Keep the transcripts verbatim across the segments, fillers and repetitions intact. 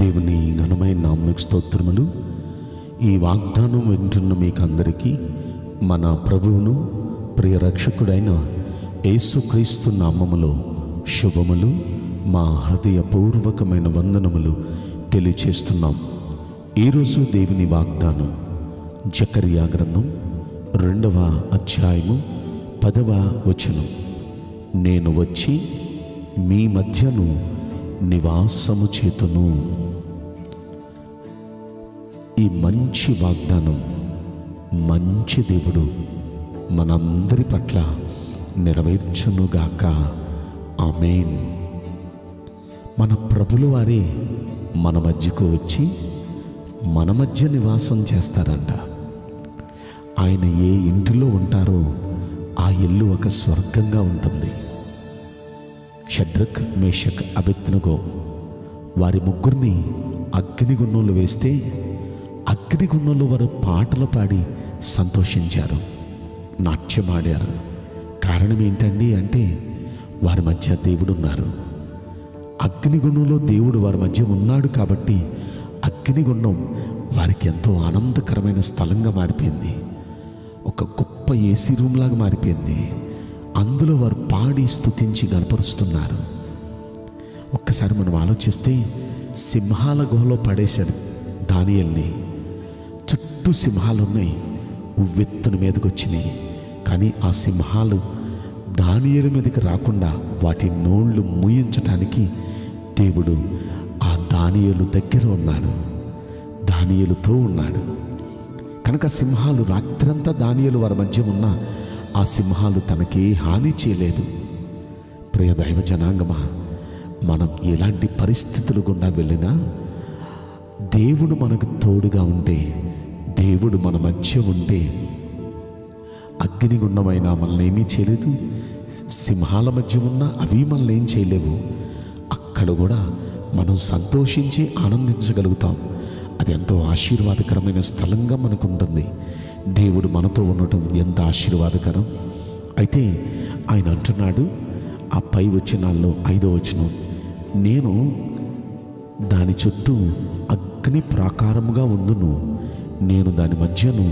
దేవుని ఘనమైన నామమునకు స్తోత్రములు। ఈ వాగ్దానం వింటున్న మీకందరికీ మన ప్రభువును ప్రియ రక్షకుడైన యేసుక్రీస్తు నామములో శుభములు, మా హృదయపూర్వకమైన వందనములు తెలియచేస్తున్నాం। ఈరోజు దేవుని వాగ్దానం జకర్యా గ్రంథం రెండవ అధ్యాయము పదవ వచనం, నేను వచ్చి మీ మధ్యను నివాసము చేతును। ఈ మంచి వాగ్దానం మంచి దేవుడు మనందరి పట్ల నెరవేర్చునుగాక, ఆమేన్। మన ప్రభులు వారే మన మధ్యకు వచ్చి మన మధ్య నివాసం చేస్తారంట। ఆయన ఏ ఇంటిలో ఉంటారో ఆ ఇల్లు ఒక స్వర్గంగా ఉంటుంది। షడ్రక్, మేషక్, అబేద్నెగో వారి ముగ్గురిని అగ్నిగుండంలో వేస్తే అగ్నిగుండంలో వారు పాటలు పాడి సంతోషించారు, నాట్యమాడారు। కారణం ఏంటండి అంటే వారి మధ్య దేవుడు ఉన్నారు। అగ్నిగుండంలో దేవుడు వారి మధ్య ఉన్నాడు కాబట్టి అగ్నిగుండం వారికి ఎంతో ఆనందకరమైన స్థలంగా మారిపోయింది, ఒక గొప్ప ఏసీ రూమ్లాగా మారిపోయింది। అందులో వారు పాడి స్తుతించి గనపరుస్తున్నారు। ఒక్కసారి మనం ఆలోచిస్తే సింహాల గుహలో పడేశాడు దానియేలుని, చుట్టూ సింహాలు ఉన్నాయి, ఉవ్వెత్తున మీదకి వచ్చినాయి, కానీ ఆ సింహాలు దానియేలు మీదకి రాకుండా వాటి నోళ్ళు మూయించటానికి దేవుడు ఆ దానియేలు దగ్గర ఉన్నాడు, దానియేలుతో ఉన్నాడు కనుక సింహాలు రాత్రంతా దానియేలు వారి మధ్య ఉన్న ఆ సింహాలు తనకే హాని చేయలేదు। ప్రియ దైవ జనాంగమా, మనం ఎలాంటి పరిస్థితులు గుండా వెళ్ళినా దేవుడు మనకు తోడుగా ఉంటే, దేవుడు మన మధ్య ఉంటే అగ్నిగుండమైనా మనల్ని ఏమీ చేయలేదు, సింహాల మధ్య ఉన్నా అవి మనల్ని ఏం చేయలేవు। అక్కడ కూడా మనం సంతోషించి ఆనందించగలుగుతాం। అది ఎంతో ఆశీర్వాదకరమైన స్థలంగా మనకు ఉంటుంది। దేవుడు మనతో ఉండటం ఎంత ఆశీర్వాదకరం! అయితే ఆయన అంటున్నాడు ఆ పై వచనాల్లో, ఐదో వచనం, నేను దాని చుట్టూ అగ్ని ప్రాకారముగా ఉండును, నేను దాని మధ్యను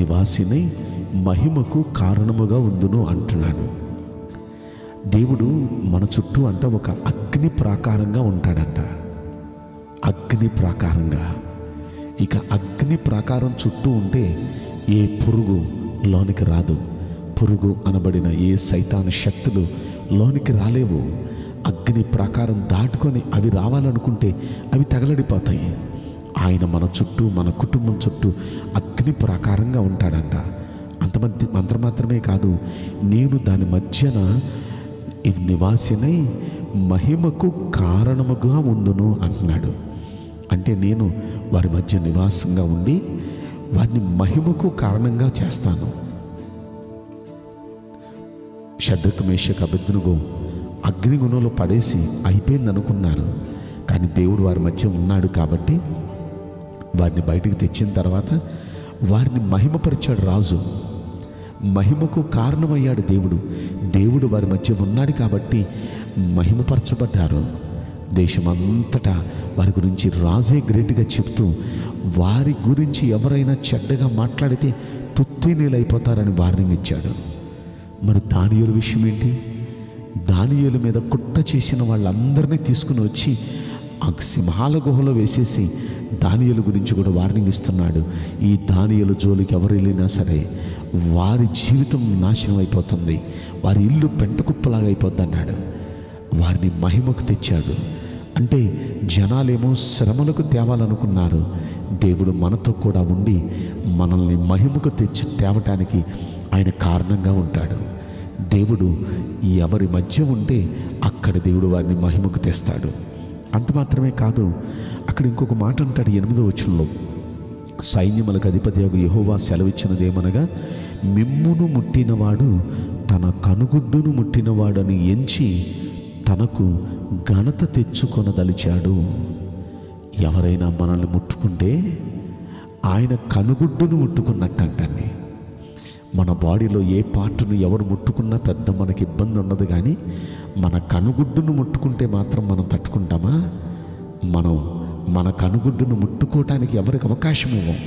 నివాసినై మహిమకు కారణముగా ఉండును అంటున్నాడు దేవుడు। మన చుట్టూ అంట ఒక అగ్ని ప్రాకారంగా ఉంటాడంట, అగ్ని ప్రాకారంగా। ఇక అగ్ని ప్రాకారం చుట్టూ ఉంటే ఏ పురుగు లోనికి రాదు, పురుగు అనబడిన ఏ సైతాను శక్తులు లోనికి రాలేవు। అగ్ని ప్రాకారం దాటుకొని అవి రావాలనుకుంటే అవి తగలడిపోతాయి। ఆయన మన చుట్టూ, మన కుటుంబం చుట్టూ అగ్ని ప్రాకారంగా ఉంటాడంట। అంత మధ్య అంత మాత్రమే కాదు, నేను దాని మధ్యన నివాసినై మహిమకు కారణముగా ఉండును అంటున్నాడు। అంటే నేను వారి మధ్య నివాసంగా ఉండి వారిని మహిమకు కారణంగా చేస్తాను। షడ్రక్, మేషక్, అబేద్నెగో అగ్నిగుణంలో పడేసి అయిపోయింది అనుకున్నారు, కానీ దేవుడు వారి మధ్య ఉన్నాడు కాబట్టి వారిని బయటికి తెచ్చిన తర్వాత వారిని మహిమపరిచాడు రాజు, మహిమకు కారణమయ్యాడు దేవుడు। దేవుడు వారి మధ్య ఉన్నాడు కాబట్టి మహిమపరచబడ్డారు। దేశమంతటా వారి గురించి రాజే గ్రేట్గా చెప్తూ వారి గురించి ఎవరైనా చెడ్డగా మాట్లాడితే తుత్తి నీలైపోతారని వార్నింగ్ ఇచ్చాడు। మరి దానియేలు విషయం ఏంటి? దానియేలు మీద కుట్ర చేసిన వాళ్ళందరినీ తీసుకుని వచ్చి ఆ సింహాల గుహలో వేసేసి దానియేలు గురించి కూడా వార్నింగ్ ఇస్తున్నాడు, ఈ దానియేలు జోలికి ఎవరు వెళ్ళినా సరే వారి జీవితం నాశనం అయిపోతుంది, వారి ఇల్లు పెంటకుప్పలాగా అయిపోద్ది అన్నాడు। వారిని మహిమకు తెచ్చాడు। అంటే జనాలేమో శ్రమలకు తేవాలనుకున్నారు, దేవుడు మనతో కూడా ఉండి మనల్ని మహిమకు తెచ్చి తేవటానికి ఆయన కారణంగా ఉంటాడు। దేవుడు ఎవరి మధ్య ఉంటే అక్కడ దేవుడు వారిని మహిమకు తెస్తాడు। అంత మాత్రమే కాదు, అక్కడ ఇంకొక మాట అంటాడు ఎనిమిదో వచనంలో, సైన్యములకు అధిపతి అగు యెహోవా సెలవిచ్చినదేమనగా, మిమ్మును ముట్టినవాడు తన కనుగుడ్డును ముట్టినవాడని ఎంచి తనకు ఘనత తెచ్చుకొనదలిచాడు। ఎవరైనా మనల్ని ముట్టుకుంటే ఆయన కనుగుడ్డును ముట్టుకున్నట్టండి। మన బాడీలో ఏ పార్టును ఎవరు ముట్టుకున్నా పెద్ద మనకి ఇబ్బంది ఉండదు, కానీ మన కనుగుడ్డును ముట్టుకుంటే మాత్రం మనం తట్టుకుంటామా? మనం మన కనుగుడ్డును ముట్టుకోవడానికి ఎవరికి అవకాశం ఇవ్వం.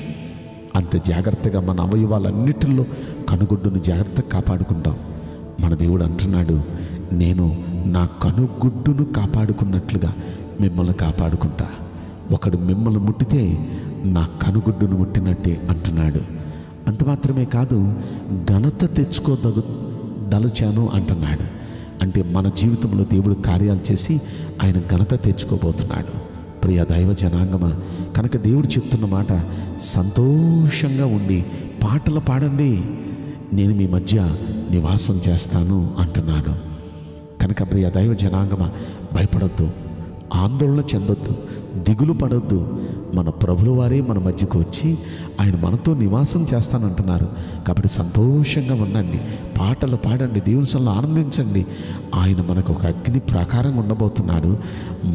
అంత జాగృతగా మన అవయవాలన్నిటిలో కనుగుడ్డును జాగ్రత్తగా కాపాడుకుంటాం. మన దేవుడు అంటున్నాడు, నేను నా కనుగుడ్డును కాపాడుకున్నట్లుగా మిమ్మల్ని కాపాడుకుంటా. ఒకడు మిమ్మల్ని ముట్టితే నా కనుగుడ్డును ముట్టినట్టే అంటున్నాడు. అంత మాత్రమే కాదు, ఘనత తెచ్చుకోదగు దలచాను అంటున్నాడు. అంటే మన జీవితంలో దేవుడు కార్యాలు చేసి ఆయన ఘనత తెచ్చుకోబోతున్నాడు. ప్రియ దైవ జనాంగమ, కనుక దేవుడు చెప్తున్న మాట, సంతోషంగా ఉండి పాటలు పాడండి, నేను మీ మధ్య నివాసం చేస్తాను అంటున్నాడు. కనుక ప్రియ దైవ జనాంగమ, భయపడొద్దు, ఆందోళన చెందొద్దు, దిగులు పడొద్దు. మన ప్రభుల వారే మన మధ్యకు వచ్చి ఆయన మనతో నివాసం చేస్తానంటున్నారు. కాబట్టి సంతోషంగా ఉండండి, పాటలు పాడండి, దేవుని సన్నిధిలో ఆనందించండి. ఆయన మనకు ఒక అగ్ని ప్రాకారంగా ఉండబోతున్నాడు.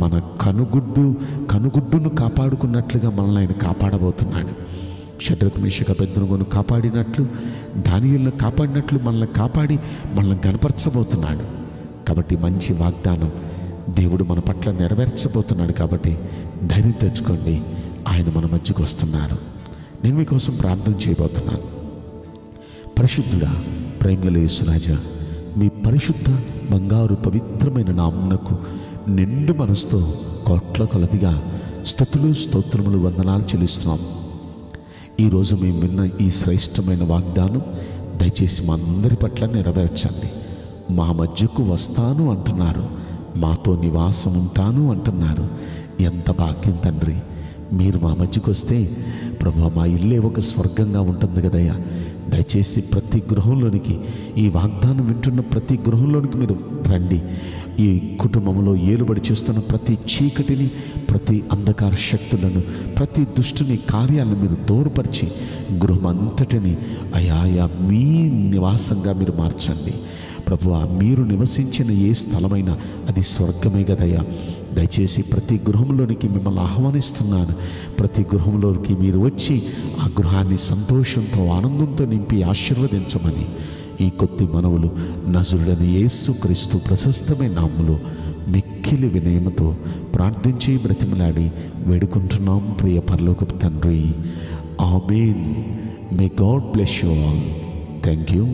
మన కనుగుడ్డు కనుగుడ్డును కాపాడుకున్నట్లుగా మనల్ని ఆయన కాపాడబోతున్నాడు. షడ్రక్ మేషక అబేద్నెగోను కాపాడినట్లు, దానియేలును కాపాడినట్లు మనల్ని కాపాడి మనల్ని గణపరచబోతున్నాడు. కాబట్టి మంచి వాగ్దానం దేవుడు మన పట్ల నెరవేర్చబోతున్నాడు. కాబట్టి ధైర్యం తెచ్చుకోండి, ఆయన మన మధ్యకు వస్తున్నారు. నేను మీకోసం ప్రార్థన చేయబోతున్నాను. పరిశుద్ధుడా, ప్రేమగల యేసురాజా, మీ పరిశుద్ధ బంగారు పవిత్రమైన నామమునకు నిండు మనసుతో కోట్ల కొలదిగా స్తుతులు స్తోత్రములు వందనాలు చెల్లిస్తున్నాం. ఈరోజు మేము విన్న ఈ శ్రేష్టమైన వాగ్దానం దయచేసి మా అందరి పట్ల నెరవేర్చండి. మా మధ్యకు వస్తాను అంటున్నారు, మాతో నివాసం ఉంటాను అంటున్నారు. ఎంత భాగ్యం తండ్రి, మీరు మా మధ్యకు వస్తే ప్రభువా, మా ఇల్లే ఒక స్వర్గంగా ఉంటుంది కదయ్యా. దయచేసి ప్రతి గృహంలోనికి, ఈ వాగ్దానం వింటున్న ప్రతి గృహంలోనికి మీరు రండి. ఈ కుటుంబంలో ఏలుబడి చేస్తున్న ప్రతి చీకటిని, ప్రతి అంధకార శక్తులను, ప్రతి దుష్టుని కార్యాలను మీరు దూరపరిచి గృహం అంతటిని అయాయా మీ నివాసంగా మీరు మార్చండి. ప్రభువా, మీరు నివసించిన ఏ స్థలమైనా అది స్వర్గమే కదయ్యా. దయచేసి ప్రతి గృహంలోనికి మిమ్మల్ని ఆహ్వానిస్తున్నాను. ప్రతి గృహంలోనికి మీరు వచ్చి ఆ గృహాన్ని సంతోషంతో ఆనందంతో నింపి ఆశీర్వదించమని ఈ కొద్ది మనవులు నజరుడైన యేసుక్రీస్తు ప్రశస్తమైన నామములో మిక్కిలి వినయముతో ప్రార్థించి బ్రతిమలాడి వేడుకుంటున్నాం ప్రియ పరలోకపు తండ్రి. ఆమేన్. May God bless you all. Thank you.